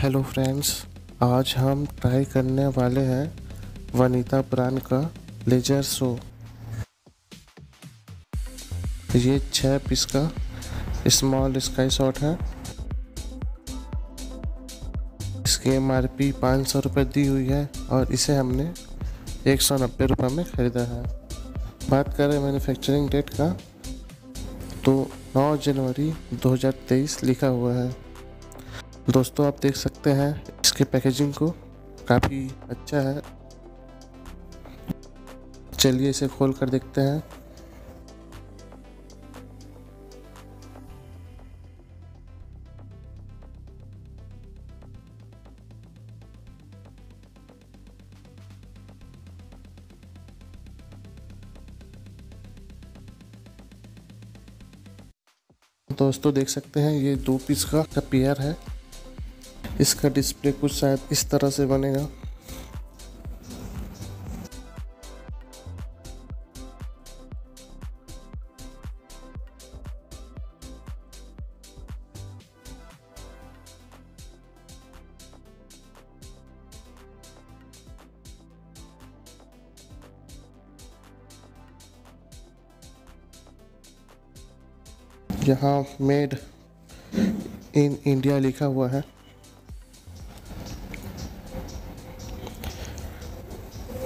Hello friends, आज हम try करने वाले हैं वनिता ब्रांड का लेजर शो। ये 6 पीस का स्मॉल स्काई शॉट है। इसकी MRP 500 रुपये दी हुई है और इसे हमने 190 रुपये में ख़रीदा है। बात करें मैन्युफैक्चरिंग डेट का तो 9 जनवरी 2023 लिखा हुआ है। दोस्तों, आप देख सकते हैं इसके पैकेजिंग को, काफ़ी अच्छा है। चलिए इसे खोल कर देखते हैं। दोस्तों, देख सकते हैं ये 2 पीस का पेयर है। इसका डिस्प्ले कुछ शायद इस तरह से बनेगा। यहाँ मेड इन इंडिया लिखा हुआ है।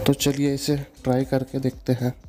तो चलिए इसे ट्राई करके देखते हैं।